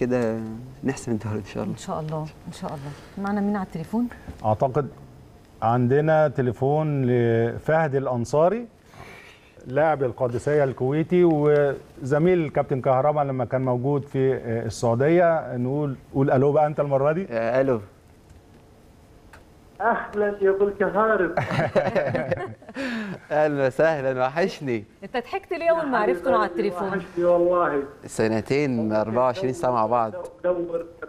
كده نحسم الدوري ان شاء الله. ان شاء الله ان شاء الله. معنا مين على التليفون؟ اعتقد عندنا تليفون لفهد الانصاري لاعب القادسية الكويتي وزميل كابتن كهرباء لما كان موجود في السعودية. قول الو بقى انت المرة دي. الو. اهلا يا ابو الكهارب. اهلا وسهلا، وحشني. انت ضحكت ليه اول ما عرفته على التليفون؟ وحشني والله. سنتين 24 ساعة مع بعض.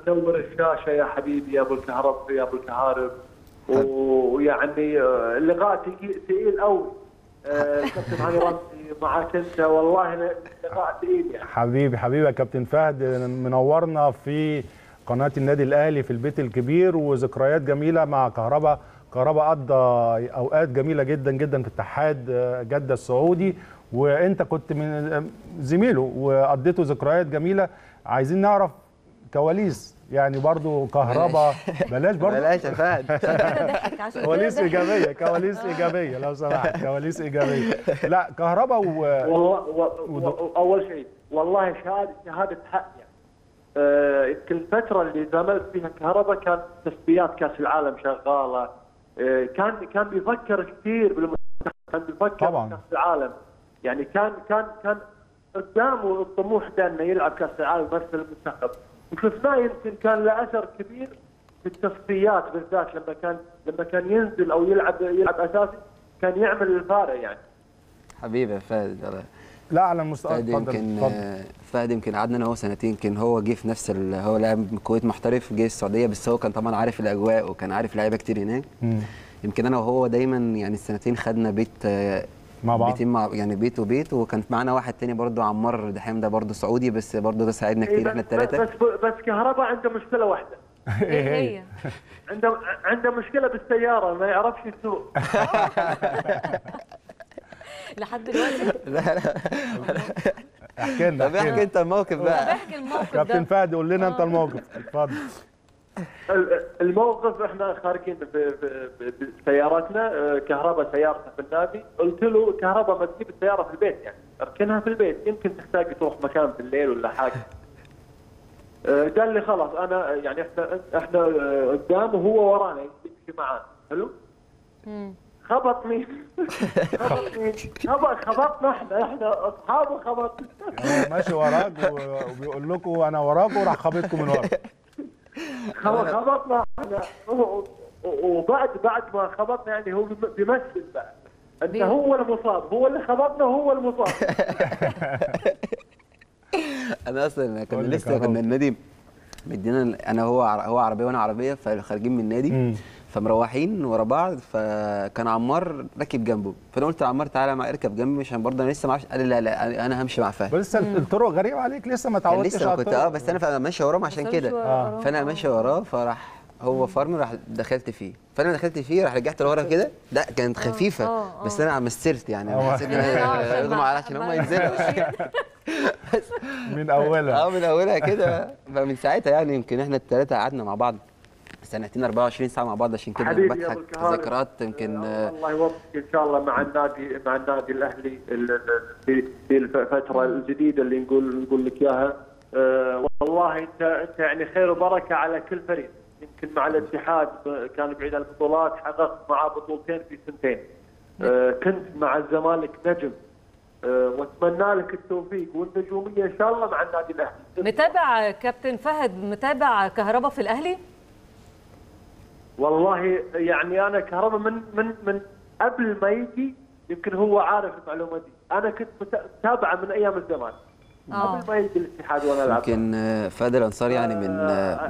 دور الشاشة يا حبيبي يا ابو الكهرب يا ابو الكهارب، ويعني اللقاء ثقيل قوي. كابتن علي رمزي معاك انت، والله لقاء ثقيل يعني. حبيبي يا كابتن فهد، منورنا في قناه النادي الاهلي في البيت الكبير، وذكريات جميله مع كهرباء قضى اوقات جميله جدا جدا في اتحاد جده السعودي، وانت كنت من زميله وقضيته ذكريات جميله. عايزين نعرف كواليس يعني برضو كهرباء. بلاش برضو بلاش يا فهد. كواليس ايجابيه، كواليس ايجابيه لو سمحت، كواليس ايجابيه. لا كهرباء اول شيء والله شهاده حق يعني. الفتره اللي زملت فيها كهرباء كانت تصفيات كاس العالم شغاله، كان بيفكر كثير بالمنتخب، كان بيفكر طبعا كاس العالم يعني، كان قدامه الطموح ده انه يلعب كاس العالم بس المنتخب. وشفناه يمكن كان له اثر كبير في التصفيات بالذات، لما كان ينزل او يلعب اساسي كان يعمل الفارق يعني. حبيبي فهد. لا على المستوى فهد يمكن قعدنا انا وهو سنتين، يمكن هو جه في نفس هو لاعب من الكويت محترف، جه السعوديه بس هو كان طبعا عارف الاجواء وكان عارف لعيبه كتير هناك. يمكن انا وهو دايما يعني السنتين خدنا بيت مع بعض، بيتين مع يعني بيت وبيت، وكان معانا واحد تاني برضه عمار دحام، ده برضه سعودي بس برضه ده ساعدنا كتير احنا الثلاثه. بس كهرباء عنده مشكله واحده. ايه هي؟ عنده مشكله بالسياره، ما يعرفش يسوق. لحد دلوقتي؟ لا احكي لنا. طب احكي انت الموقف بقى. احكي الموقف ده. كابتن فهد قول لنا انت الموقف، اتفضل. الموقف احنا خارجين بسيارتنا، كهرباء سيارته في النادي، قلت له كهرباء ما تجيب السياره في البيت يعني، اركنها في البيت يمكن تحتاج تروح مكان بالليل ولا حاجه. قال لي خلاص انا يعني احنا قدام وهو ورانا يمشي معانا، حلو؟ خبطنا احنا اصحابه، خبطنا ماشي وراك وبيقول لكم انا وراك وراح خبطكم من ورا. خبطنا احنا، وبعد ما خبطنا يعني هو بيمثل بقى انت، هو المصاب، هو اللي خبطنا وهو المصاب. انا اصلا كنا النادي مدينا انا هو عربيه وانا عربيه، فخارجين من النادي فمروحين ورا بعض، فكان عمار راكب جنبه، فانا قلت لعمار تعالى معايا اركب جنبي عشان برضه انا لسه ما اعرفش. قال لي لا انا همشي مع فهد. لسه الطرق غريبه عليك، لسه ما اتعودتش على الطرق. لسه كنت بس انا ماشي وراه عشان كده، فانا ماشي وراه فراح هو فرمل، راح دخلت فيه، فانا دخلت فيه راح رجعت لورا كده. لا كانت خفيفه بس انا مسرت يعني، حسيت ان انا يغمى على عشان هم ينزلوا من اولها. من اولها كده. فمن ساعتها يعني يمكن احنا الثلاثه قعدنا مع بعض سنتين 24 ساعه مع بعض، عشان كده بضحك ذكريات. يمكن الله يوفقك ان شاء الله مع النادي الاهلي في الفتره الجديده اللي نقول لك اياها. والله انت يعني خير وبركه على كل فريق. يمكن مع الاتحاد كان بعيد عن البطولات، حققت معاه بطولتين في سنتين. كنت مع الزمالك نجم، واتمنى لك التوفيق والنجوميه ان شاء الله مع النادي الاهلي. متابع كابتن فهد، متابع كهرباء في الاهلي؟ والله يعني انا كهرباء من قبل ما يجي، يمكن هو عارف المعلومه دي. انا كنت متابعه من ايام الزمان قبل ما يجي الاتحاد وانا العب. يمكن فهد الانصاري يعني من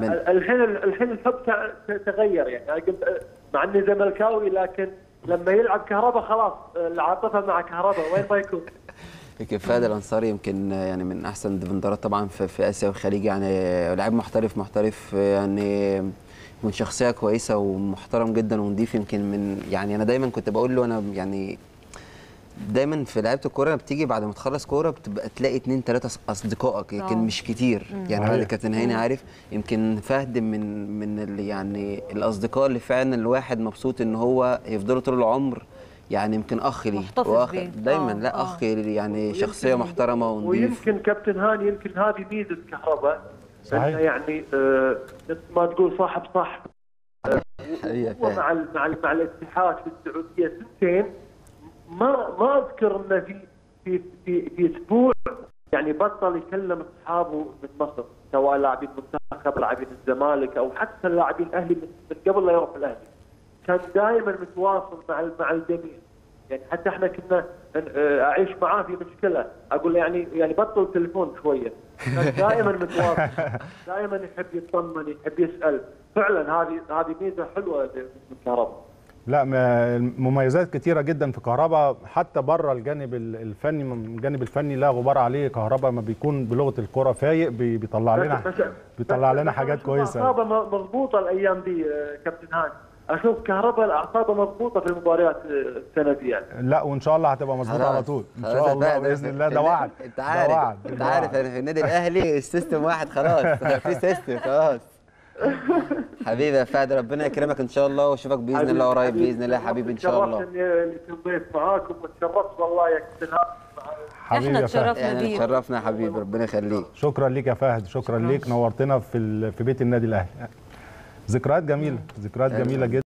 الحين الحب تغير يعني. مع اني زملكاوي لكن لما يلعب كهرباء خلاص العاطفه مع كهرباء وين ما يكون. يمكن فهد الانصاري يمكن يعني من احسن الديفندرات طبعا في اسيا والخليج يعني، لاعب محترف يعني، من شخصيه كويسه ومحترم جدا ونضيف. يمكن من يعني انا دايما كنت بقول له، انا يعني دايما في لعيبه الكوره بتيجي بعد ما تخلص كوره بتبقى تلاقي 2 3 اصدقائك، لكن مش كتير يعني. الكابتن هاني عارف، يمكن فهد من اللي يعني الاصدقاء اللي فعلا الواحد مبسوط ان هو يفضلوا طول العمر يعني. يمكن اخ لي واخ دايما لا اخ يعني شخصيه محترمه ونضيف. ويمكن كابتن هاني يمكن هذه ميزه كهرباء، صحيح. يعني ما تقول صاحب صاحب. ومع مع الاتحاد في السعوديه سنتين ما اذكر انه في اسبوع يعني بطل يكلم اصحابه من مصر، سواء لاعبين منتخب، لاعبين الزمالك، او حتى اللاعبين الاهلي من قبل لا يروح الاهلي. كان دائما متواصل مع الجميع. يعني حتى احنا كنا اعيش معاه في مشكله، اقول له يعني بطل تليفون شويه. كان دائما متواصل، دائما يحب يطمن، يحب يسال. فعلا هذه ميزه حلوه من كهرباء. لا، مميزات كتيره جدا في كهرباء حتى بره الجانب الفني. الجانب الفني لا غبار عليه. كهرباء ما بيكون بلغه الكره فايق، بيطلع لنا حاجات كويسه. كهرباء مضبوطه الايام دي كابتن هاني. اشوف كهرباء الاعصاب مضبوطه في المباريات السنه دي يعني. لا، وان شاء الله هتبقى مضبوطه على طول ان شاء الله باذن الله. ده وعد. انت عارف انا في النادي الاهلي السيستم واحد خلاص. في سيستم خلاص. حبيبي يا فهد، ربنا يكرمك ان شاء الله، واشوفك باذن الله قريب باذن الله يا حبيبي ان شاء الله. اللي تنضيف معاكم وتشرفت والله يا كابتن هاني. احنا اتشرفنا بيك. اتشرفنا يا حبيبي، ربنا يخليك. شكرا ليك يا فهد، شكرا ليك، نورتنا في بيت النادي الاهلي. ذكريات جميله، ذكريات جميله جدا.